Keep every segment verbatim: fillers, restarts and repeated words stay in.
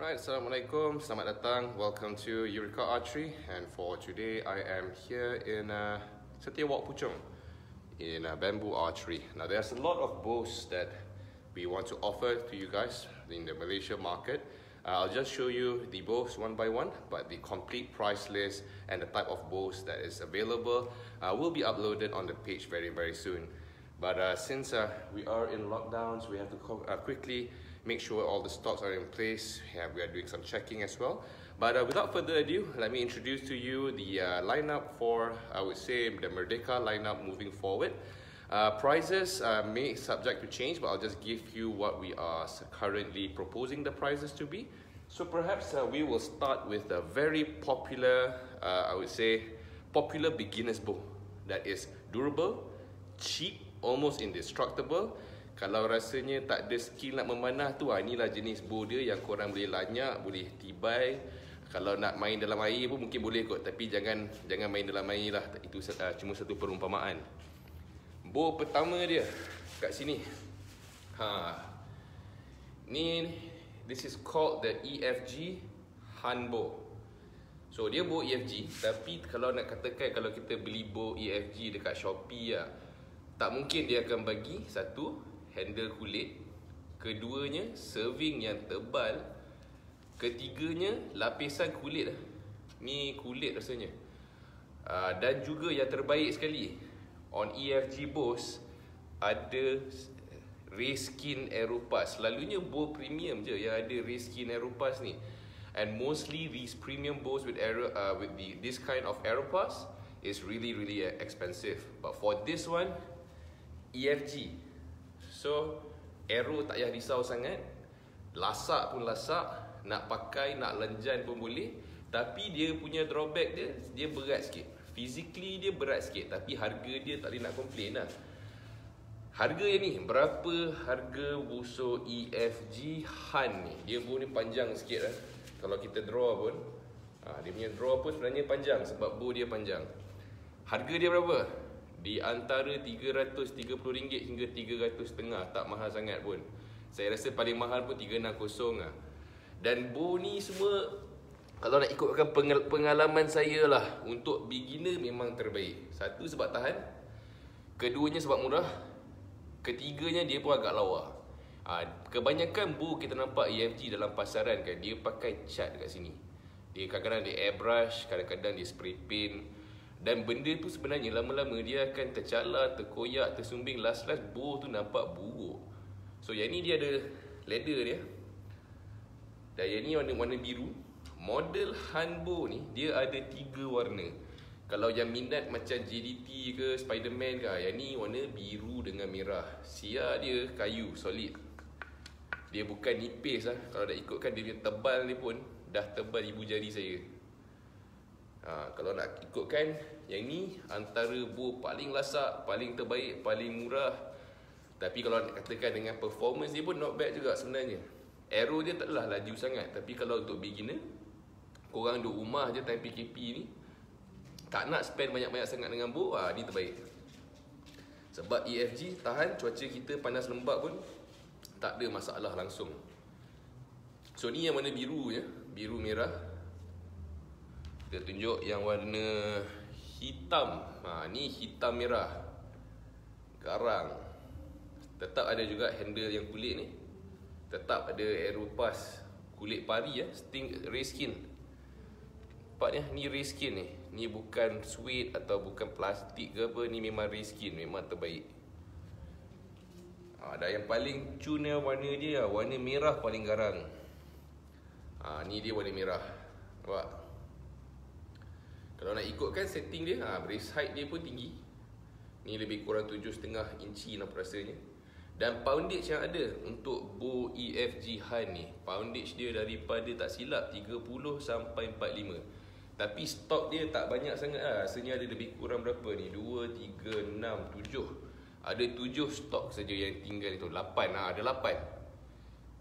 Right, Assalamualaikum, selamat datang. Welcome to Eureka Archery, and for today I am here in uh, Setiawak Puchong in uh, bamboo archery. Now there's a lot of bows that we want to offer to you guys in the Malaysia market. Uh, I'll just show you the bows one by one, but the complete price list and the type of bows that is available uh, will be uploaded on the page very very soon. But uh, since uh, we are in lockdowns, we have to uh, quickly make sure all the stocks are in place. Yeah, we are doing some checking as well. But uh, without further ado, let me introduce to you the uh, lineup for, I would say, the Merdeka lineup moving forward. Uh, prices uh, may subject to change, but I'll just give you what we are currently proposing the prices to be. So perhaps uh, we will start with a very popular, uh, I would say, popular beginner's bow that is durable, cheap, almost indestructible. Kalau rasanya tak ada skill nak memanah tu, inilah jenis bow dia yang korang boleh lanyak, boleh tibai. Kalau nak main dalam air pun mungkin boleh kot, tapi jangan jangan main dalam air lah. Itu uh, cuma satu perumpamaan. Bow pertama dia kat sini. Ha. Ni, this is called the E F G Hand Bow. So dia bow E F G, tapi kalau nak katakan kalau kita beli bow E F G dekat Shopee lah, tak mungkin dia akan bagi satu, handle kulit, keduanya serving yang tebal, ketiganya lapisan kulit. Ni kulit rasanya. Uh, dan juga yang terbaik sekali, on E F G bows ada raised skin Aeropas. Selalunya bow premium je yang ada raised skin Aeropas ni. And mostly these premium bows with aero, uh, with the this kind of Aeropas is really really expensive. But for this one, E F G. So arrow tak payah risau sangat, lasak pun lasak, nak pakai nak lenjan pun boleh. Tapi dia punya drawback dia, dia berat sikit. Physically dia berat sikit, tapi harga dia tak boleh nak complain lah. Harga yang ni, berapa harga busur E F G Han ni? Dia pun ni panjang sikit lah. Kalau kita draw pun ha, dia punya draw pun sebenarnya panjang sebab bow dia panjang. Harga dia berapa? Di antara tiga ratus tiga puluh ringgit hingga tiga ratus lima puluh ringgit. Tak mahal sangat pun. Saya rasa paling mahal pun tiga ratus enam puluh ringgit lah. Dan bow ni semua, kalau nak ikutkan pengalaman saya lah, untuk beginner memang terbaik. Satu sebab tahan, keduanya sebab murah, ketiganya dia pun agak lawa. ha, Kebanyakan bow kita nampak E F G dalam pasaran kan, dia pakai cat kat sini. Dia kadang-kadang dia airbrush, kadang-kadang dia spray paint. Dan benda tu sebenarnya lama-lama dia akan tercalar, terkoyak, tersumbing. Last-last bow tu nampak buruk. So yang ni dia ada leather dia. Dan yang ni warna, warna biru. Model hand bow ni dia ada tiga warna. Kalau yang minat macam J D T ke Spiderman ke, yang ni warna biru dengan merah. Sia dia kayu solid. Dia bukan nipis lah. Kalau dah ikutkan dia tebal ni pun dah tebal ibu jari saya. Ha, kalau nak ikutkan, yang ni antara bow paling lasak, paling terbaik, paling murah. Tapi kalau nak katakan dengan performance dia pun not bad juga sebenarnya. Arrow dia taklah laju sangat. Tapi kalau untuk beginner, korang duduk rumah je time P K P ni, tak nak spend banyak-banyak sangat dengan bow, ha, ni terbaik. Sebab E F G tahan cuaca kita panas lembab pun tak ada masalah langsung. So ni yang warna biru je, biru merah. Kita tunjuk yang warna hitam. Ha, ni hitam merah. Garang. Tetap ada juga handle yang kulit ni. Tetap ada Aeropas. Kulit pari ya, sting ray skin. Nampak ni, ni ray skin ni. Ni bukan suede atau bukan plastik ke apa. Ni memang ray skin. Memang terbaik. Ha, dan yang paling cuna warna dia, warna merah paling garang. Ha, ni dia warna merah. Nampak? Kalau nak ikutkan setting dia, ha, brace height dia pun tinggi. Ni lebih kurang tujuh setengah inci lah rasanya. Dan poundage yang ada untuk bow E F G Han ni, poundage dia daripada tak silap tiga puluh sampai empat puluh lima. Tapi stok dia tak banyak sangat lah. Rasanya ada lebih kurang berapa ni, dua, tiga, enam, tujuh. Ada tujuh stok saja yang tinggal itu. lapan, ha, ada lapan.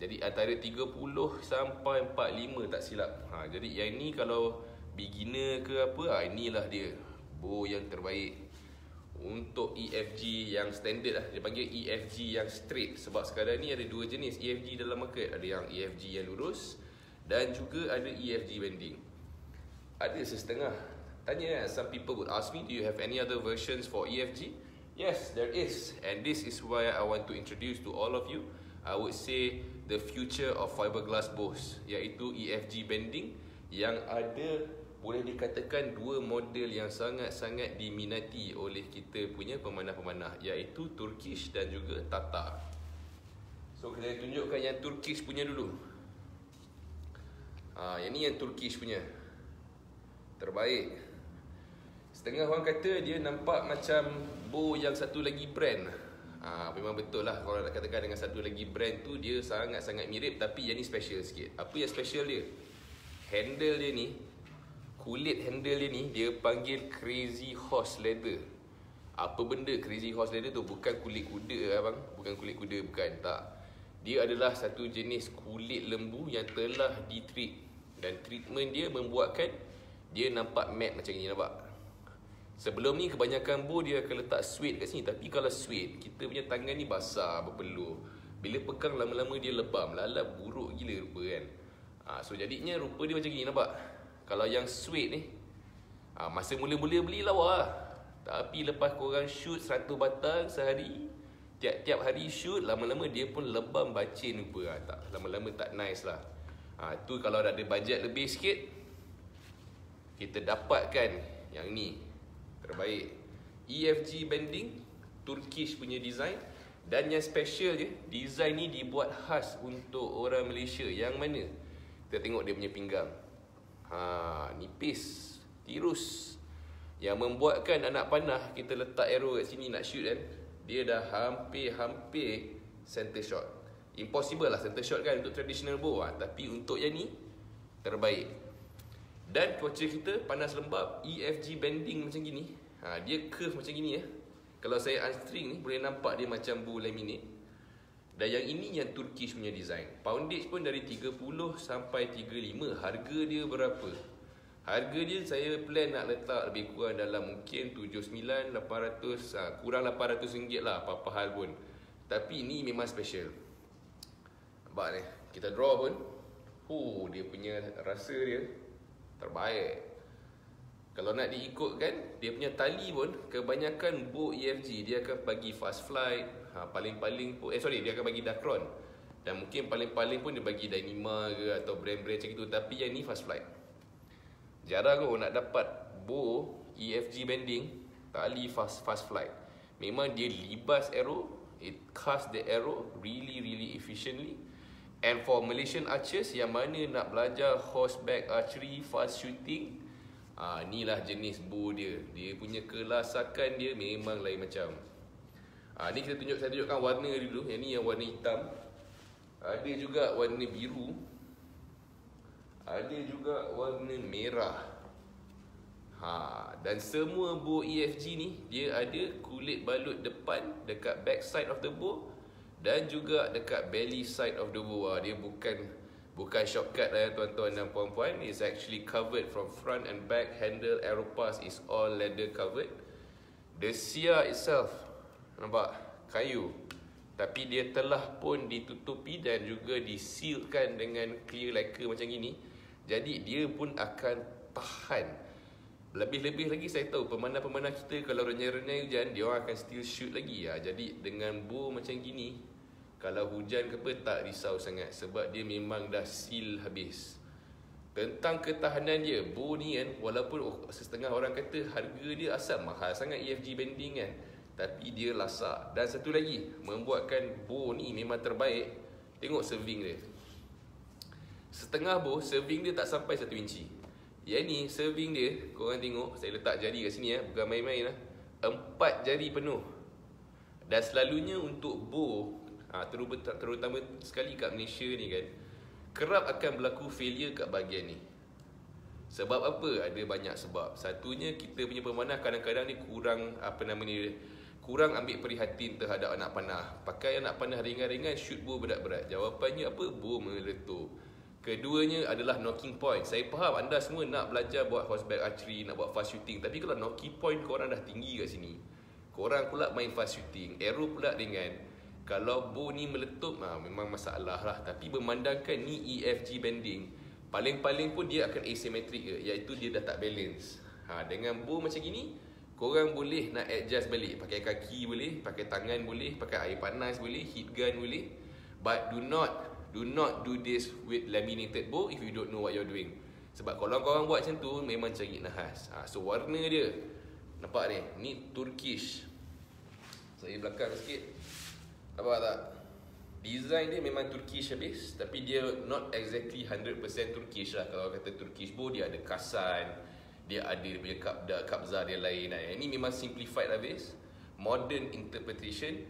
Jadi antara tiga puluh sampai empat puluh lima tak silap. ha, Jadi yang ni kalau beginner ke apa, ha, inilah dia bow yang terbaik untuk E F G yang standard lah. Dia panggil E F G yang straight. Sebab sekarang ni ada dua jenis E F G dalam market. Ada yang E F G yang lurus Dan juga ada E F G bending. Ada sesetengah. Tanya, some people would ask me, do you have any other versions for E F G? Yes, there is. And this is why I want to introduce to all of you, I would say, the future of fiberglass bows, iaitu E F G bending, yang ada boleh dikatakan dua model yang sangat-sangat diminati oleh kita punya pemanah-pemanah, iaitu Turkish dan juga Tata. So, kita tunjukkan yang Turkish punya dulu. Ha, yang ni yang Turkish punya. Terbaik. Setengah orang kata dia nampak macam bow yang satu lagi brand. Ha, memang betul lah kalau nak katakan dengan satu lagi brand tu, dia sangat-sangat mirip. Tapi yang ni special sikit. Apa yang special dia? Handle dia ni, kulit handle dia ni, dia panggil crazy horse leather. Apa benda crazy horse leather tu? Bukan kulit kuda abang, bukan kulit kuda, bukan, tak. Dia adalah satu jenis kulit lembu yang telah ditreat, dan treatment dia membuatkan dia nampak matte macam ni, nampak? Sebelum ni kebanyakan bow dia akan letak suede kat sini, tapi kalau suede, kita punya tangan ni basah, berpeluh. Bila pegang lama-lama dia lebam, lalap buruk gila rupa kan. Ha, so jadinya rupa dia macam ni, nampak? Kalau yang sweet ni, ha, masa mula-mula beli lawa lah. Tapi lepas korang shoot seratus batang sehari, tiap-tiap hari shoot, lama-lama dia pun lebam bacin rupa. Ha, tak, lama-lama tak nice lah. Ha, tu kalau dah ada bajet lebih sikit, kita dapatkan yang ni. Terbaik. E F G bending, Turkish punya design. Dan yang special je, design ni dibuat khas untuk orang Malaysia. Yang mana? Kita tengok dia punya pinggang. Ha, nipis, tirus, yang membuatkan anak panah kita letak arrow kat sini nak shoot kan, dia dah hampir-hampir center shot. Impossible lah center shot kan untuk traditional bow. Ha, tapi untuk yang ni terbaik. Dan cuaca kita panas lembab, E F G bending macam gini. Ha, dia curve macam gini ya. Kalau saya unstring ni boleh nampak dia macam bow laminate. Dan yang ini yang Turkish punya design. Poundage pun dari tiga puluh sampai tiga puluh lima. Harga dia berapa? Harga dia saya plan nak letak lebih kurang dalam mungkin tujuh puluh sembilan lapan ratus, ha, kurang lapan ratus ringgit lah apa-apa hal pun. Tapi ini memang special. Nampak ni? Kita draw pun, oh, dia punya rasa dia terbaik. Kalau nak diikutkan, dia punya tali pun kebanyakan bow E F G dia akan bagi fast flight. Ha, paling-paling pun, eh sorry, dia akan bagi Dacron. Dan mungkin paling-paling pun dia bagi Dynima ke, atau brand-brand macam itu. Tapi yang ni fast flight. Jarang kau nak dapat bow E F G bending tali fast fast flight. Memang dia libas arrow, it cast the arrow really really efficiently. And for Malaysian archers yang mana nak belajar horseback archery, fast shooting, ha, inilah jenis bow dia. Dia punya kelasakan dia memang lain macam. Ha, ni kita tunjuk, saya tunjukkan warna dulu. Yang ni yang warna hitam. Ada juga warna biru. Ada juga warna merah. Ha, dan semua bow E F G ni dia ada kulit balut depan dekat back side of the bow dan juga dekat belly side of the bow. Ha, dia bukan bukan shortcut lah ya, tuan-tuan dan puan-puan. It's actually covered from front and back. Handle, Aeropas is all leather covered. The sear itself, nampak? Kayu. Tapi dia telah pun ditutupi dan juga disealkan dengan clear lacquer macam gini. Jadi dia pun akan tahan. Lebih-lebih lagi saya tahu pemanah-pemanah kita kalau renai-renai hujan, dia orang akan still shoot lagi. Ha, jadi dengan bow macam gini, kalau hujan ke apa tak risau sangat. Sebab dia memang dah seal habis. Tentang ketahanan dia, bow ni kan, walaupun oh, setengah orang kata harga dia asal mahal sangat E F G bending kan, tapi dia lasak. Dan satu lagi, membuatkan bow ni memang terbaik. Tengok serving dia. Setengah bow, serving dia tak sampai satu inci. Yang ni, serving dia, korang tengok, saya letak jari kat sini ya, bukan main-main lah. Empat jari penuh. Dan selalunya untuk bow, terutama sekali kat Malaysia ni kan, kerap akan berlaku failure kat bahagian ni. Sebab apa? Ada banyak sebab. Satunya, kita punya pemanah kadang-kadang ni kurang, apa nama ni, kurang ambil prihatin terhadap anak panah. Pakai anak panah ringan-ringan, shoot bow berat-berat. Jawapannya apa? Bow meletup. Keduanya adalah knocking point. Saya faham anda semua nak belajar buat horseback archery, nak buat fast shooting. Tapi kalau knocking point korang dah tinggi kat sini, korang pula main fast shooting, arrow pula ringan, kalau bow ni meletup, ha, memang masalah lah. Tapi bermandangkan ni E F G bending, Paling-paling pun dia akan asymmetric ke, iaitu dia dah tak balance. Ha, dengan bow macam gini, korang boleh nak adjust balik. Pakai kaki boleh, pakai tangan boleh, pakai air panas boleh, heat gun boleh. But do not do not do this with laminated bow if you don't know what you're doing. Sebab kalau korang buat macam tu, memang cari nahas. Ha, so warna dia, nampak ni? Ni Turkish. Saya belakang sikit. Nampak tak? Design dia memang Turkish habis, tapi dia not exactly one hundred percent Turkish lah. Kalau kata Turkish bow, dia ada kasan, dia ada dia punya kabzah dia lain. Ini memang simplified habis, modern interpretation.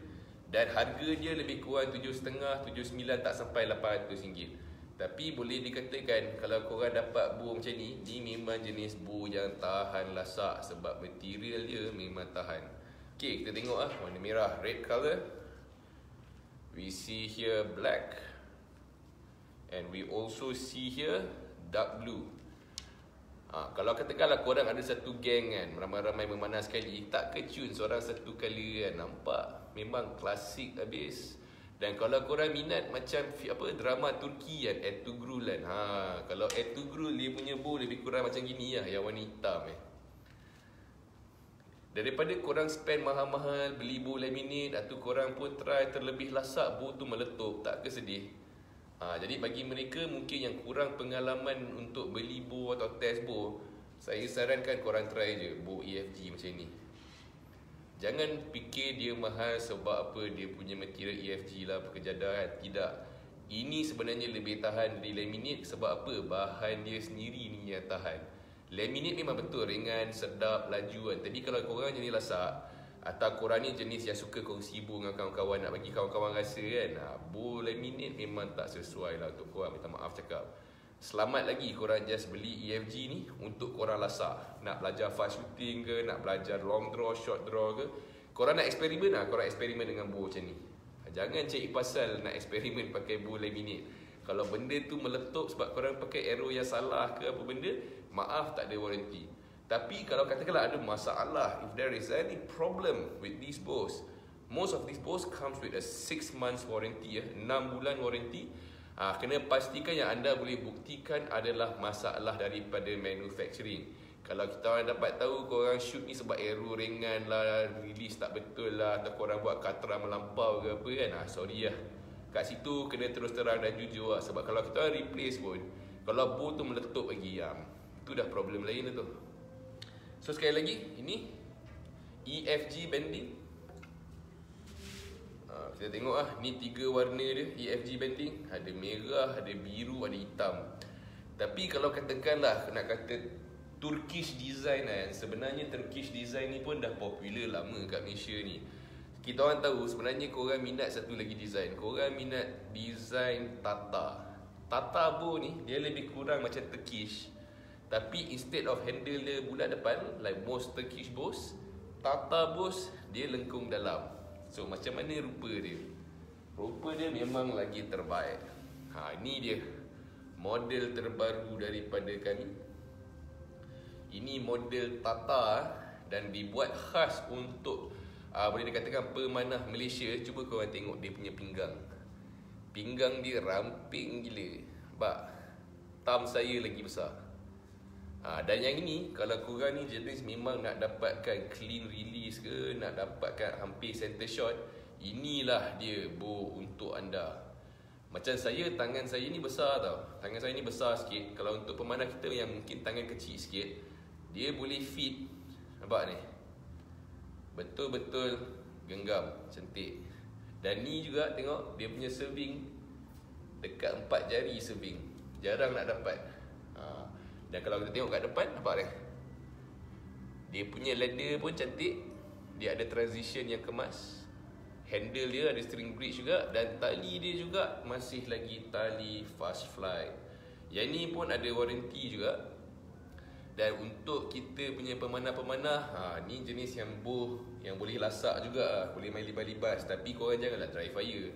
Dan harga dia lebih kurang tujuh setengah, tujuh sembilan, tak sampai lapan ratus ringgit. Tapi boleh dikatakan kalau korang dapat bow macam ni, ni memang jenis bow yang tahan lasak sebab material dia memang tahan. Okay, kita tengok lah warna merah, red colour. We see here black, and we also see here dark blue. Ha, kalau katakanlah korang ada satu geng kan, ramai-ramai memanah sekali, tak kecun seorang satu kali kan, nampak? Memang klasik habis. Dan kalau korang minat macam apa drama Turki kan, Ertugrul kan. Ha, kalau Ertugrul dia punya bow lebih kurang macam gini lah, yang warna hitam eh. Daripada korang spend mahal-mahal beli bow laminate, atau korang pun try terlebih lasak, bow tu meletup, tak ke sedih? Ha, jadi bagi mereka mungkin yang kurang pengalaman untuk beli bow atau test bow, saya sarankan korang try je bow E F G macam ni. Jangan fikir dia mahal sebab apa dia punya material E F G lah, pekerjaan. Tidak. Ini sebenarnya lebih tahan dari laminate sebab apa? Bahan dia sendiri ni yang tahan. Laminate memang betul ringan, sedap, laju kan. Tapi kalau korang jenis lasak, atau korang ni jenis yang suka kongsi bow dengan kawan-kawan, nak bagi kawan-kawan rasa kan, bow laminate memang tak sesuai lah untuk korang. Minta maaf cakap. Selamat lagi korang just beli E F G ni untuk korang lasak. Nak belajar fast shooting ke, nak belajar long draw, short draw ke, korang nak eksperimen lah, korang eksperimen dengan bow macam ni. Jangan cari pasal nak eksperimen pakai bow laminate. Kalau benda tu meletup sebab korang pakai arrow yang salah ke apa benda, maaf, tak ada warranty. Tapi kalau katakanlah ada masalah, if there is any problem with these bows, most of these bows comes with a six months warranty, ya, enam bulan warranty. Ha, kena pastikan yang anda boleh buktikan adalah masalah daripada manufacturing. Kalau kita orang dapat tahu korang shoot ni sebab arrow ringan lah, release tak betul lah, atau korang buat katra melampau ke apa kan, ha, sorry lah. Kat situ kena terus terang dan jujur lah. Sebab kalau kita replace pun, kalau bow tu meletup lagi, ya, itu dah problem lain lah tu. So sekali lagi, ini E F G banding. ha, Kita tengok lah, ni tiga warna dia E F G banding. Ada merah, ada biru, ada hitam. Tapi kalau katakanlah nak kata Turkish design kan, sebenarnya Turkish design ni pun dah popular lama kat Malaysia ni. Kita orang tahu sebenarnya korang minat satu lagi design. Korang minat design Tata. Tata bow ni dia lebih kurang macam Turkish. Tapi instead of handle dia bulat depan like most Turkish bows, Tata bows dia lengkung dalam. So macam mana rupa dia? Rupa dia memang lagi terbaik. Ha, ni dia model terbaru daripada kami. Ini model Tata dan dibuat khas untuk Uh, boleh dikatakan pemanah Malaysia. Cuba korang tengok dia punya pinggang. Pinggang dia ramping gila. Bak, thumb saya lagi besar. uh, Dan yang ini, kalau korang ni jenis memang nak dapatkan clean release ke, nak dapatkan hampir center shot, inilah dia bow untuk anda. Macam saya, tangan saya ni besar tau. Tangan saya ni besar sikit. Kalau untuk pemanah kita yang mungkin tangan kecil sikit, dia boleh fit. Nampak ni? Betul-betul genggam, cantik. Dan ni juga tengok, dia punya serving dekat empat jari serving. Jarang nak dapat. ha. Dan kalau kita tengok kat depan, nampak tak? Dia punya ladder pun cantik. Dia ada transition yang kemas. Handle dia ada string bridge juga. Dan tali dia juga masih lagi tali fast fly. Yang ni pun ada warranty juga. Dan untuk kita punya pemanah-pemanah, ha, ni jenis yang boh yang boleh lasak juga, boleh main libas-libas. Tapi korang janganlah dry fire.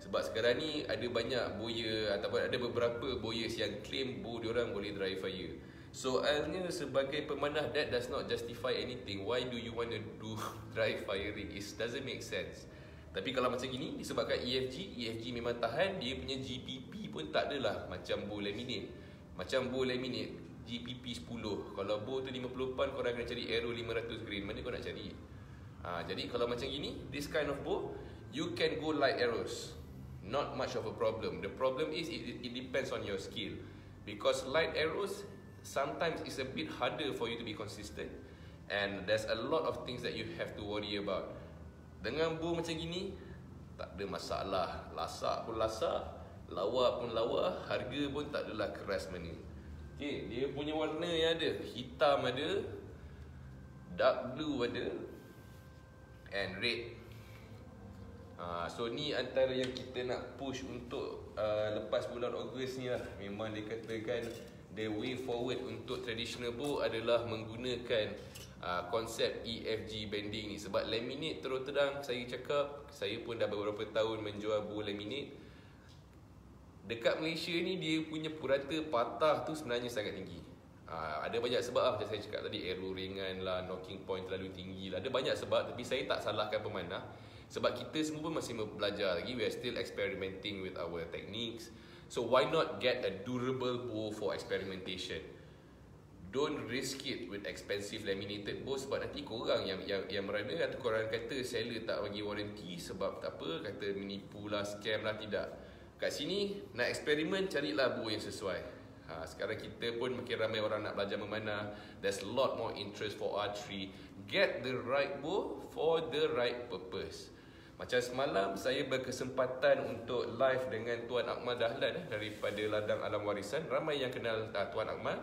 Sebab sekarang ni ada banyak boya, ataupun ada beberapa boyers yang claim boh diorang boleh dry fire. Soalnya sebagai pemanah, that does not justify anything. Why do you want to do dry firing? It doesn't make sense. Tapi kalau macam gini, disebabkan E F G, E F G memang tahan. Dia punya G P P pun tak adalah macam boh laminate. Macam bow laminate G P P sepuluh, kalau bow tu lima puluh pound, korang kena cari arrow lima ratus grain. Mana korang nak cari? Ha, jadi kalau macam gini, this kind of bow, you can go light arrows, not much of a problem. The problem is it, it depends on your skill, because light arrows sometimes it's a bit harder for you to be consistent, and there's a lot of things that you have to worry about. Dengan bow macam gini tak ada masalah, lasak pun lasak, lawa pun lawa, harga pun tak adalah keras mana. Okay, dia punya warna yang ada, hitam ada, dark blue ada, and red. Uh, so ni antara yang kita nak push untuk uh, lepas bulan Ogos ni lah. Memang dia katakan the way forward untuk traditional bow adalah menggunakan uh, konsep E F G banding ni. Sebab laminate terus terang saya cakap, saya pun dah beberapa tahun menjual bow laminate. Dekat Malaysia ni dia punya purata patah tu sebenarnya sangat tinggi. uh, Ada banyak sebab lah, macam saya cakap tadi, arrow ringan lah, knocking point terlalu tinggi lah. Ada banyak sebab, tapi saya tak salahkan pemanah. Sebab kita semua pun masih belajar lagi. We are still experimenting with our techniques. So why not get a durable bow for experimentation? Don't risk it with expensive laminated bow, sebab nanti korang yang yang, yang merana, atau korang kata seller tak bagi warranty sebab tak apa, kata menipu lah, scam lah. Tidak. Kat sini nak eksperimen, carilah bow yang sesuai. Ha, sekarang kita pun makin ramai orang nak belajar memanah. There's a lot more interest for archery. Get the right bow for the right purpose. Macam semalam saya berkesempatan untuk live dengan Tuan Akmal Dahlan daripada Ladang Alam Warisan. Ramai yang kenal uh, Tuan Akmal,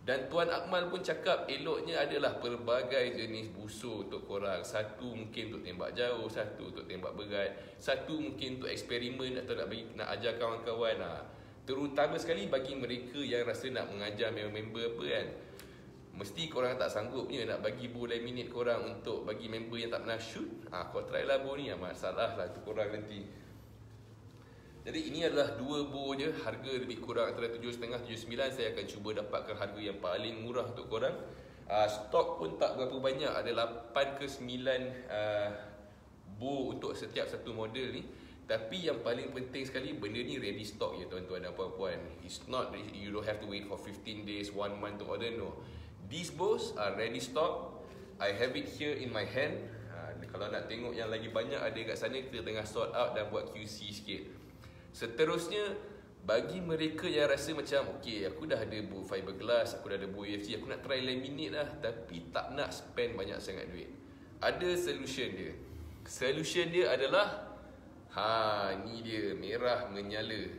dan Tuan Akmal pun cakap eloknya adalah pelbagai jenis busur untuk korang. Satu mungkin untuk tembak jauh, satu untuk tembak berat, satu mungkin untuk eksperimen atau nak bagi, nak ajar kawan-kawan. Ha, terutama sekali bagi mereka yang rasa nak mengajar member-member apa kan. Mesti korang tak sanggup punya nak bagi bow laminate korang untuk bagi member yang tak pernah shoot. Ah, ha, kau try lah bow ni, masalah lah tu korang nanti. Jadi ini adalah dua bow je, harga lebih kurang antara tujuh setengah tujuh sembilan. Saya akan cuba dapatkan harga yang paling murah untuk korang. Ah, ha, stok pun tak berapa banyak, ada lapan ke sembilan uh, bow untuk setiap satu model ni. Tapi yang paling penting sekali, benda ni ready stock je tuan-tuan dan puan-puan. It's not, you don't have to wait for fifteen days, one month to order, no. These bows are ready stock. I have it here in my hand. Ha, kalau nak tengok yang lagi banyak ada kat sana, kita tengah sort out dan buat Q C sikit. Seterusnya, bagi mereka yang rasa macam, okay, aku dah ada bow fiberglass, aku dah ada bow E F G, aku nak try laminate lah, tapi tak nak spend banyak sangat duit. Ada solution dia. Solution dia adalah, ha, ni dia, merah menyala.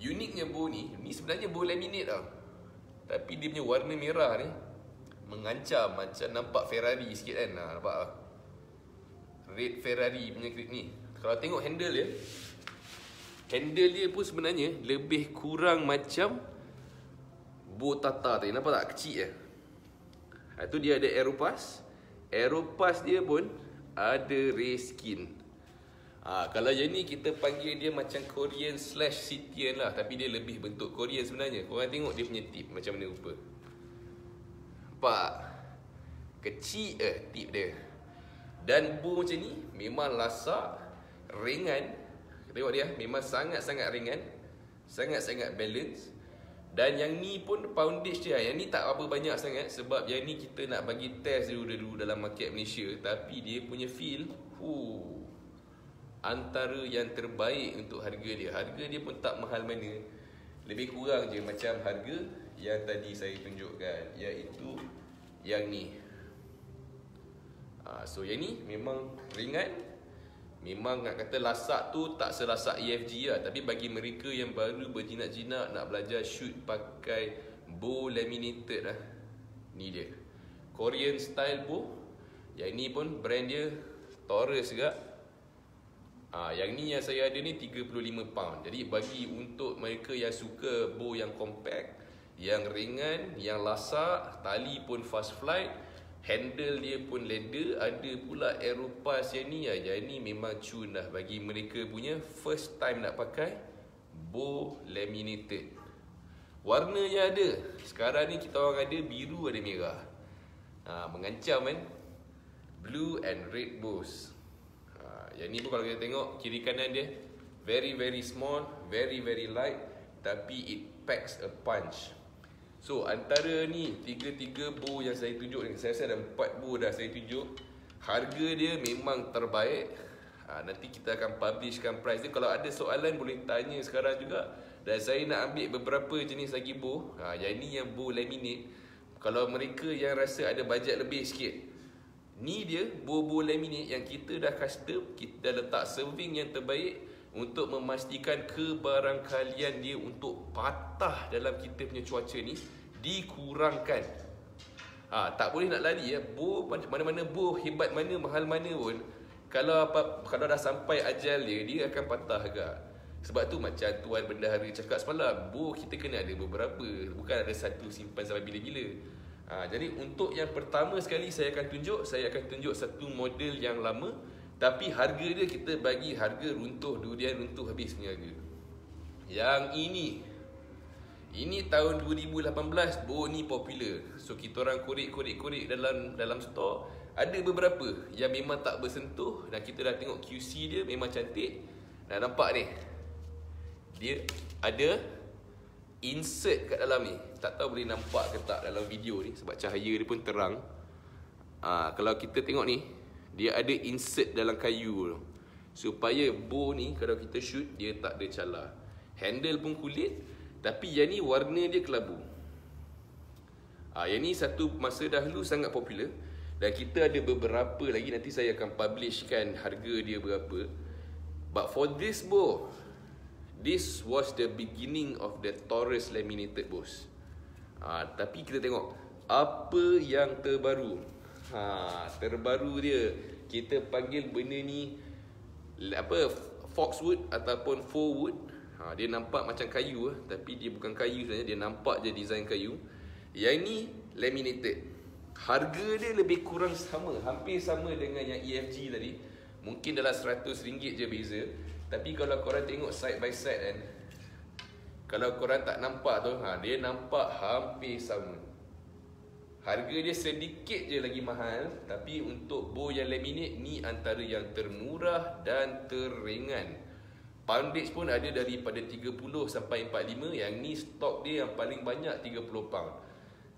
Uniknya bow ni, ni sebenarnya bow laminate tau, tapi dia punya warna merah ni mengancam, macam nampak Ferrari sikit kan. Ha, nampak tak? Red Ferrari punya grip ni. Kalau tengok handle dia, handle dia pun sebenarnya lebih kurang macam bow Tata tadi. Nampak tak? Kecil je. Ha, tu dia ada Aeropas. Aeropas dia pun ada ray skin. Ha, kalau yang ni kita panggil dia macam Korean slash Sitian lah, tapi dia lebih bentuk Korean sebenarnya. Korang tengok dia punya tip macam mana rupa. Nampak? Kecil eh tip dia. Dan bow macam ni memang lasak, ringan. Tengok dia, memang sangat-sangat ringan, sangat-sangat balance. Dan yang ni pun poundage dia, yang ni tak apa banyak sangat. Sebab yang ni kita nak bagi test dulu-dulu dalam market Malaysia. Tapi dia punya feel, huh, antara yang terbaik untuk harga dia. Harga dia pun tak mahal mana, lebih kurang je macam harga yang tadi saya tunjukkan, iaitu yang ni. ha, So yang ni memang ringan. Memang nak kata lasak tu tak selasak E F G lah. Tapi bagi mereka yang baru berjinak-jinak nak belajar shoot pakai bow laminated lah, ni dia Korean style bow. Yang ni pun brand dia Taurus juga. Ha, yang ni yang saya ada ni tiga puluh lima pound. Jadi bagi untuk mereka yang suka bow yang compact, yang ringan, yang lasak, tali pun fast flight, handle dia pun leather. Ada pula Aeropas yang ni. Yang ni memang cun lah bagi mereka punya first time nak pakai bow laminated. Warna yang ada sekarang ni kita orang ada biru, ada merah. ha, Mengancam kan, blue and red bows. Yang ni pun kalau kita tengok kiri kanan dia, very very small, very very light. tapi it packs a punch. So antara ni tiga-tiga bow yang saya tunjuk ni, saya rasa ada empat bow dah saya tunjuk, harga dia memang terbaik. Ha, nanti kita akan publishkan price dia. Kalau ada soalan boleh tanya sekarang juga. Dan saya nak ambil beberapa jenis lagi bow. Ha, yang ni yang bow laminate. Kalau mereka yang rasa ada bajet lebih sikit, ni dia bow-bow laminate yang kita dah custom, kita dah letak serving yang terbaik untuk memastikan kebarangkalian dia untuk patah dalam kita punya cuaca ni dikurangkan. Ha, tak boleh nak lari ya. Bow mana-mana bow hebat mana, mahal mana pun, kalau apa, kalau dah sampai ajal dia, dia akan patah agak. Sebab tu macam tuan bendahara cakap semalam, bow kita kena ada beberapa, bukan ada satu simpan sampai bila-bila. Ha, jadi untuk yang pertama sekali saya akan tunjuk, saya akan tunjuk satu model yang lama, tapi harga dia kita bagi harga runtuh durian, runtuh habis punya harga. Yang ini, ini tahun dua ribu lapan belas, bow ni popular. So kita orang korek-korek-korek dalam dalam store. Ada beberapa yang memang tak bersentuh dan kita dah tengok Q C dia memang cantik. Dah nampak ni, dia ada insert kat dalam ni. Tak tahu boleh nampak ke tak dalam video ni sebab cahaya dia pun terang. Ha, kalau kita tengok ni, dia ada insert dalam kayu tu, supaya bow ni kalau kita shoot dia tak ada calar. Handle pun kulit, tapi yang ni warna dia kelabu. ha, Yang ni satu masa dahulu sangat popular. Dan kita ada beberapa lagi, nanti saya akan publishkan harga dia berapa. But for this bow, this was the beginning of the Taurus laminated bows. Ha, tapi kita tengok apa yang terbaru. Ha, terbaru dia, kita panggil benda ni apa, Foxwood ataupun Fourwood. Ha, dia nampak macam kayu, tapi dia bukan kayu sebenarnya, dia nampak je design kayu. Yang ni laminated. Harga dia lebih kurang sama, hampir sama dengan yang E F G tadi. Mungkin dalam seratus ringgit je beza. Tapi kalau korang tengok side by side kan, kalau korang tak nampak tu, ha, dia nampak hampir sama. Harga dia sedikit je lagi mahal, tapi untuk bow yang laminate ni antara yang termurah dan terringan. Poundage pun ada daripada tiga puluh sampai empat puluh lima. Yang ni stok dia yang paling banyak tiga puluh pound.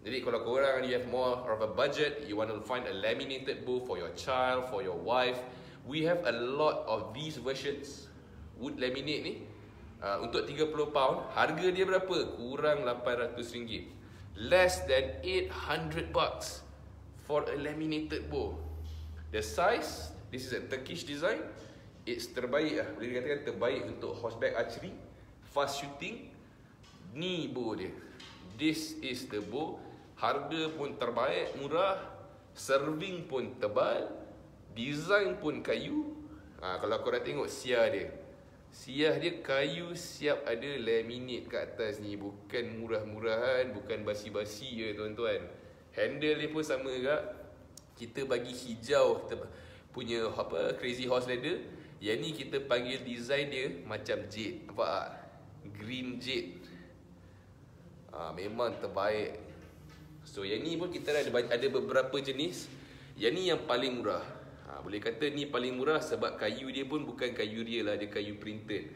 Jadi kalau korang, you have more of a budget, you want to find a laminated bow for your child, for your wife, we have a lot of these versions. Wood laminate ni uh, untuk tiga puluh pound, harga dia berapa? Kurang lapan ratus ringgit. Less than eight hundred bucks for a laminated bow. The size, this is a Turkish design. It's terbaik lah, boleh dikatakan terbaik untuk horseback archery, fast shooting. Ni bow dia. This is the bow. Harga pun terbaik, murah. Serving pun tebal. Design pun kayu. ha, Kalau korang tengok siah dia, siah dia kayu, siap ada laminate kat atas ni. Bukan murah-murahan, bukan basi-basi je tuan-tuan. Handle dia pun sama juga. Kita bagi hijau, kita punya apa, crazy horse leather. Yang ni kita panggil design dia macam jade. Nampak tak? Green jade. ha, Memang terbaik. So yang ni pun kita ada, ada beberapa jenis. Yang ni yang paling murah. ha, Boleh kata ni paling murah sebab kayu dia pun bukan kayu real lah, dia kayu printed.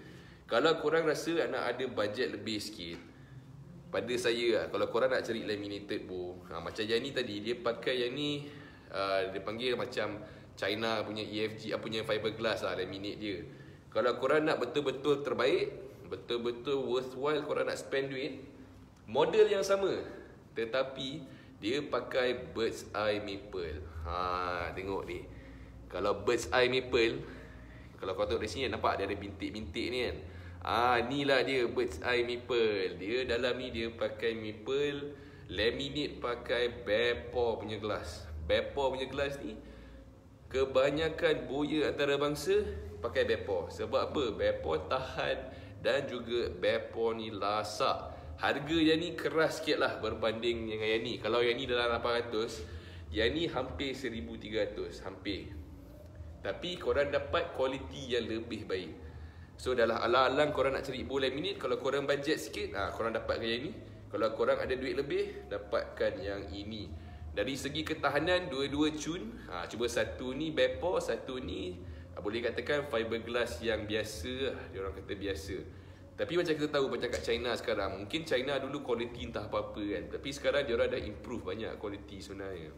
Kalau korang rasa nak ada bajet lebih sikit, pada saya lah, kalau korang nak cari laminated bow, ha, macam yang ni tadi, dia pakai yang ni, uh, dia panggil macam China punya E F G, uh, punya fiberglass lah laminate dia. Kalau korang nak betul-betul terbaik, betul-betul worthwhile korang nak spend duit, model yang sama, tetapi dia pakai bird's eye maple. Ha, tengok ni. Kalau bird's eye maple, kalau kau tengok dari sini nampak dia ada bintik-bintik ni kan. Ah, ha, inilah dia bird's eye maple. Dia dalam ni dia pakai maple, laminate pakai Bepo punya glass. Bepo punya glass ni kebanyakan boya antarabangsa pakai Bepo. Sebab apa? Bepo tahan dan juga Bepo ni lasak. Harga yang ni keras sikit lah berbanding dengan yang ni. Kalau yang ni dalam lapan ratus, yang ni hampir seribu tiga ratus, hampir. Tapi korang dapat kualiti yang lebih baik. So dalam alang-alang korang nak cari bow laminate, kalau korang bajet sikit, ha, korang dapatkan yang ni. Kalau korang ada duit lebih, dapatkan yang ini. Dari segi ketahanan, dua-dua cun. ha, Cuba satu ni Bepo, satu ni ha, boleh katakan fiberglass yang biasa. Diorang kata biasa. Tapi macam kita tahu macam kat China sekarang, mungkin China dulu kualiti entah apa-apa kan, tapi sekarang diorang dah improve banyak kualiti sebenarnya.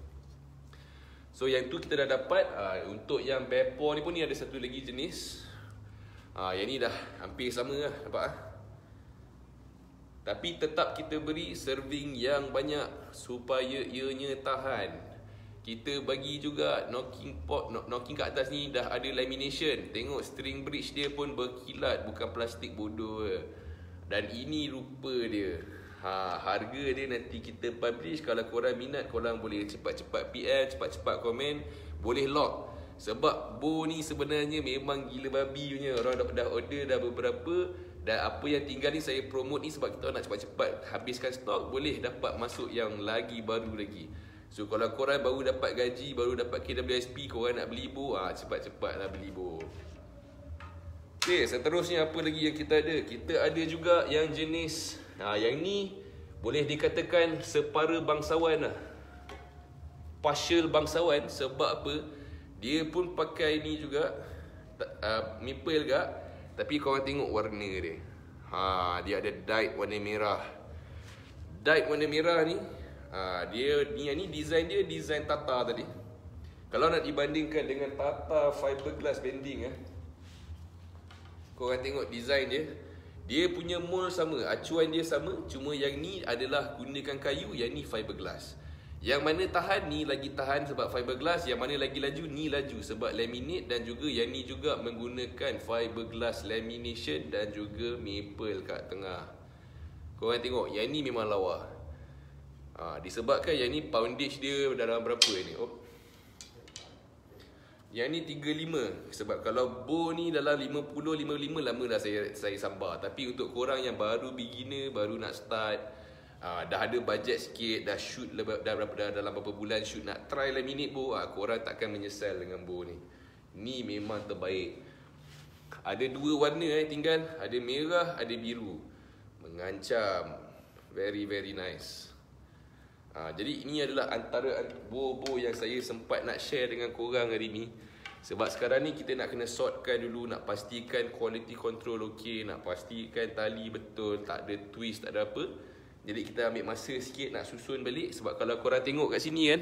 So yang tu kita dah dapat. uh, Untuk yang Bepo ni pun ni ada satu lagi jenis. uh, Yang ni dah hampir sama lah, nampak lah. Tapi tetap kita beri serving yang banyak supaya ianya tahan. Kita bagi juga knocking pot, knocking kat atas ni dah ada lamination. Tengok string bridge dia pun berkilat, bukan plastik bodoh. Dan ini rupa dia. Ha, harga dia nanti kita publish. Kalau korang minat, korang boleh cepat-cepat P M, cepat-cepat komen, boleh lock. Sebab bow ni sebenarnya memang gila babi punya. Orang dah order dah beberapa. Dan apa yang tinggal ni saya promote ni sebab kita nak cepat-cepat habiskan stok, boleh dapat masuk yang lagi baru lagi. So kalau korang baru dapat gaji, baru dapat K W S P, korang nak beli bow, ah, cepat-cepat lah beli bow. Okay, seterusnya apa lagi yang kita ada? Kita ada juga yang jenis, ah, yang ni boleh dikatakan separa bangsawan lah, partial bangsawan. Sebab apa? Dia pun pakai ni juga, uh, maple juga. Tapi korang tengok warna dia, ha, dia ada dye warna merah. Dye warna merah ni, ha, dia ni, ni design dia design Tata tadi. Kalau nak dibandingkan dengan Tata fiberglass bending, eh, korang tengok design dia, dia punya mold sama, acuan dia sama. Cuma yang ni adalah gunakan kayu, yang ni fiberglass. Yang mana tahan, ni lagi tahan sebab fiberglass. Yang mana lagi laju, ni laju sebab laminate. Dan juga yang ni juga menggunakan fiberglass lamination dan juga maple kat tengah. Korang tengok, yang ni memang lawa. Ha, disebabkan yang ni poundage dia dalam berapa ni? Oh. Yang ni tiga puluh lima. Sebab kalau bow ni dalam lima puluh lima puluh lima lama dah saya saya sambar. Tapi untuk korang yang baru beginner, baru nak start, ha, dah ada bajet sikit, dah shoot dah, dah, dah dalam berapa bulan shoot nak try laminate bow, ha, korang takkan menyesal dengan bow ni. Ni memang terbaik. Ada dua warna eh tinggal, ada merah, ada biru. Mengancam. Very very nice. Ha, jadi ini adalah antara bow-bow yang saya sempat nak share dengan korang hari ni. Sebab sekarang ni kita nak kena sortkan dulu, nak pastikan quality control okey, nak pastikan tali betul, tak ada twist, tak ada apa. Jadi kita ambil masa sikit nak susun balik. Sebab kalau korang tengok kat sini kan,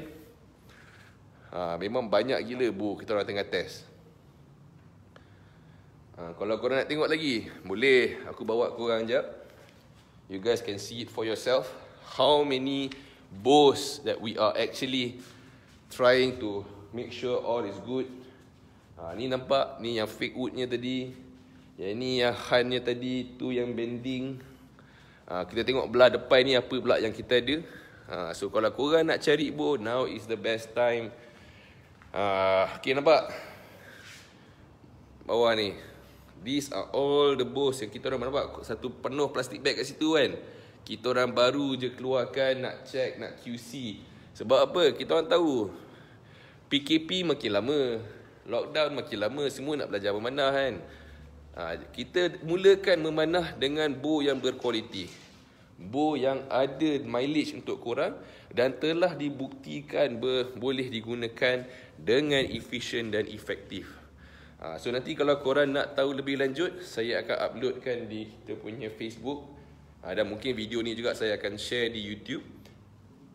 ha, memang banyak gila bow kita orang tengah test. ha, Kalau korang nak tengok lagi, boleh aku bawa korang sekejap. You guys can see it for yourself how many bows that we are actually trying to make sure all is good. Ha, ni nampak, ni yang fake woodnya tadi, yang ni yang handnya tadi, tu yang bending. Ha, kita tengok belah depan ni apa pula yang kita ada. Ha, so kalau korang nak cari bow, now is the best time. Ha, okay, nampak bawah ni, these are all the bows yang kita orang nampak. Satu penuh plastik bag kat situ kan. Kita orang baru je keluarkan, nak check, nak Q C. Sebab apa? Kita orang tahu P K P makin lama, lockdown makin lama, semua nak belajar memanah kan. ha, Kita mulakan memanah dengan bow yang berkualiti, bow yang ada mileage untuk korang dan telah dibuktikan ber, boleh digunakan dengan efisien dan efektif. ha, So nanti kalau korang nak tahu lebih lanjut, saya akan uploadkan di kita punya Facebook. Ha, dan mungkin video ni juga saya akan share di YouTube.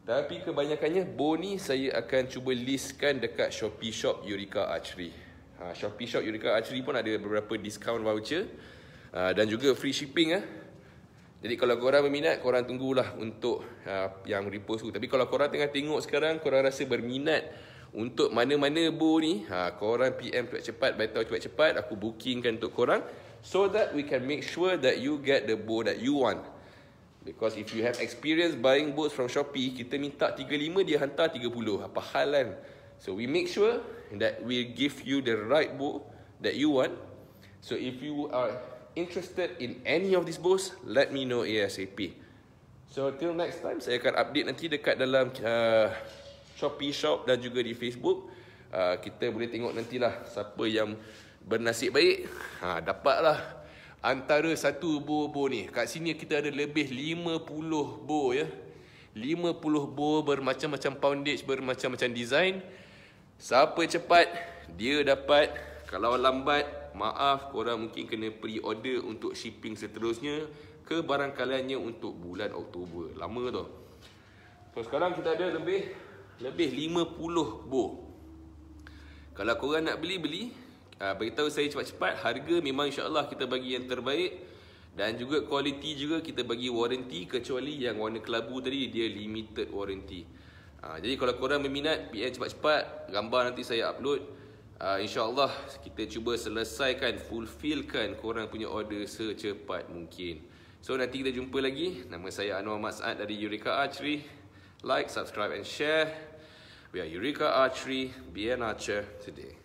Tapi kebanyakannya bow ni saya akan cuba listkan dekat Shopee Shop Eureka Archery. ha, Shopee Shop Eureka Archery pun ada beberapa discount voucher, ha, dan juga free shipping. ah. Jadi kalau korang berminat, korang tunggulah untuk ha, yang repost tu. Tapi kalau korang tengah tengok sekarang, korang rasa berminat untuk mana-mana bow ni, ha, korang P M cepat-cepat, beritahu cepat-cepat, aku bookingkan untuk korang. So that we can make sure that you get the bow that you want. Because if you have experience buying boats from Shopee, kita minta tiga puluh lima, dia hantar tiga puluh. Apa hal kan? So we make sure that we give you the right boat that you want. So if you are interested in any of these boats, let me know ASAP. So till next time, saya akan update nanti dekat dalam uh, Shopee Shop dan juga di Facebook. uh, Kita boleh tengok nantilah siapa yang bernasib baik, ha, dapatlah antara satu bow-bow ni. Kat sini kita ada lebih lima puluh bow ya. lima puluh bow bermacam-macam poundage, bermacam-macam design. Siapa cepat, dia dapat. Kalau lambat, maaf, korang mungkin kena pre-order untuk shipping seterusnya ke barangkaliannya untuk bulan Oktober. Lama tau. So sekarang kita ada lebih lebih lima puluh bow. Kalau korang nak beli, beli. Uh, beritahu saya cepat-cepat. Harga memang insyaAllah kita bagi yang terbaik. Dan juga kualiti juga kita bagi warranty. Kecuali yang warna kelabu tadi, dia limited warranty. uh, Jadi kalau korang berminat, P M cepat-cepat. Gambar nanti saya upload. uh, InsyaAllah kita cuba selesaikan, fulfillkan korang punya order secepat mungkin. So nanti kita jumpa lagi. Nama saya Anwar Mas'ad dari Eureka Archery. Like, subscribe and share. We are Eureka Archery. Be an archer today.